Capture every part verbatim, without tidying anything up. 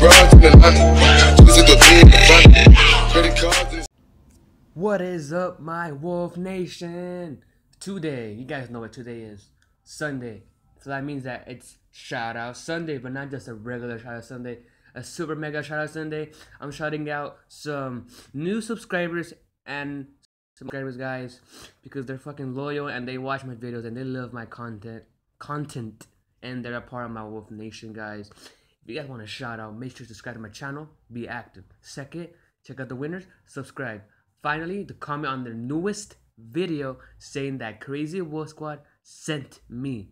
What is up, my Wolf Nation? Today, you guys know what today is. Sunday. So that means that it's shout out Sunday, but not just a regular shout out Sunday, a super mega shout out Sunday. I'm shouting out some new subscribers and subscribers, guys, because they're fucking loyal and they watch my videos and they love my content content and they're a part of my Wolf Nation, guys. If you guys want a shout out, make sure to subscribe to my channel, be active. Second, check out the winners, subscribe. Finally, to comment on their newest video saying that Crazy Wolf Squad sent me.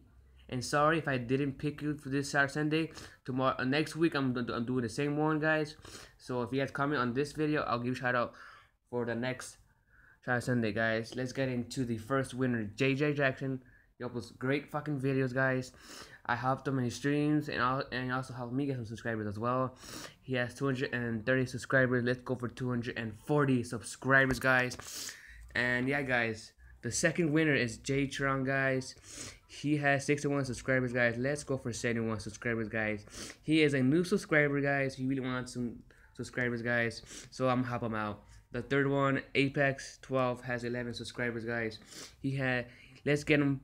And sorry if I didn't pick you for this Saturday, Sunday. Tomorrow, uh, next week, I'm, I'm doing the same one, guys. So if you guys comment on this video, I'll give a shout out for the next Saturday, Sunday, guys. Let's get into the first winner, J J Jackson. He uploads great fucking videos, guys. I helped him in his streams, and, I'll, and he also helped me get some subscribers as well. He has two hundred thirty subscribers. Let's go for two hundred forty subscribers, guys. And yeah, guys, the second winner is JTron, guys. He has sixty-one subscribers, guys. Let's go for seventy-one subscribers, guys. He is a new subscriber, guys. He really wants some subscribers, guys. So I'm gonna help him out. The third one, Apex twelve, has eleven subscribers, guys. He had. Let's get him.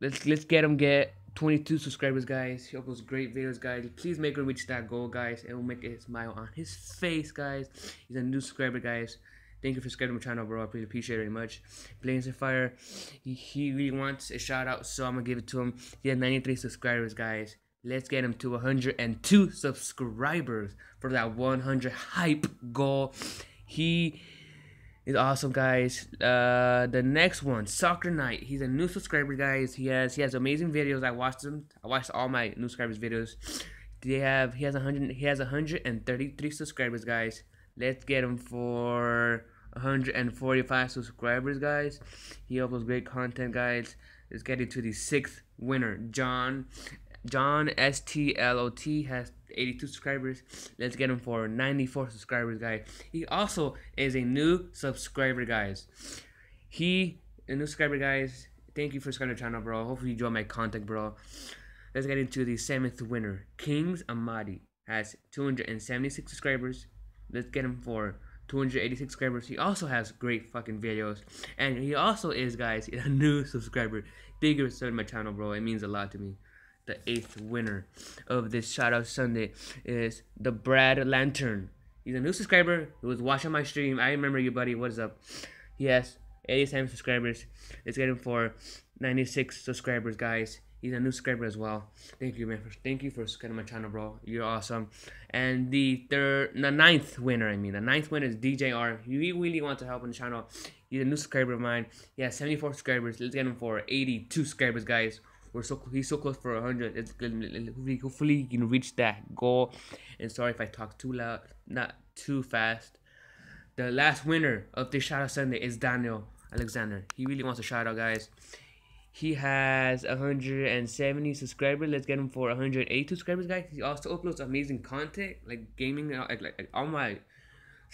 Let's let's get him get twenty-two subscribers, guys. He uploads great videos, guys. Please make him reach that goal, guys. It will make a smile on his face, guys. He's a new subscriber, guys. Thank you for subscribing to my channel, bro. I really appreciate it very much. Blaze of Fire, he, he really wants a shout out, so I'm gonna give it to him. He has ninety-three subscribers, guys. Let's get him to one hundred two subscribers for that one hundred hype goal. He is awesome, guys. Uh, the next one, Soccer Knight. He's a new subscriber, guys. He has he has amazing videos. I watched them. I watched all my new subscribers' videos. They have he has one hundred he has one hundred thirty-three subscribers, guys. Let's get him for one hundred forty-five subscribers, guys. He uploads great content, guys. Let's get it to the sixth winner. John John S T L O T has eighty-two subscribers. Let's get him for ninety-four subscribers, guys. He also is a new subscriber, guys. He a new subscriber, guys. Thank you for subscribing to the channel, bro. Hopefully you enjoy my content, bro. Let's get into the seventh winner. Kings Amadi has two hundred seventy-six subscribers. Let's get him for two hundred eighty-six subscribers. He also has great fucking videos, and he also is, guys, a new subscriber. Thank you for subscribing to my channel, bro. It means a lot to me. The eighth winner of this shout out Sunday is the Brad Lantern. He's a new subscriber who was watching my stream. I remember you, buddy. What is up? He has eighty-seven subscribers. Let's get him for ninety-six subscribers, guys. He's a new subscriber as well. Thank you, man. Thank you for subscribing to my channel, bro. You're awesome. And the third, the ninth winner, I mean, the ninth winner is D J R. He really wants to help on the channel. He's a new subscriber of mine. He has seventy-four subscribers. Let's get him for eighty-two subscribers, guys. We're so he's so close for one hundred. It's good. Hopefully, you can reach that goal. And sorry if I talk too loud, not too fast. The last winner of this shout out Sunday is Daniel Alexander. He really wants a shout out, guys. He has one hundred seventy subscribers. Let's get him for one hundred eight subscribers, guys. He also uploads amazing content, like gaming, like, like, like all my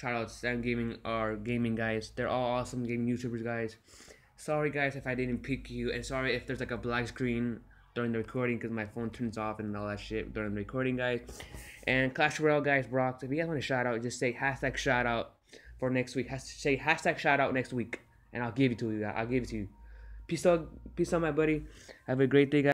shoutouts and gaming are gaming, guys. They're all awesome gaming YouTubers, guys. Sorry, guys, if I didn't pick you, and sorry if there's like a black screen during the recording because my phone turns off and all that shit during the recording, guys. And Clash Royale, guys, Brock, if you guys want a shout out, just say hashtag shout out for next week. Has say hashtag shout out next week, and I'll give it to you. I'll give it to you. Peace out, peace out, my buddy. Have a great day, guys.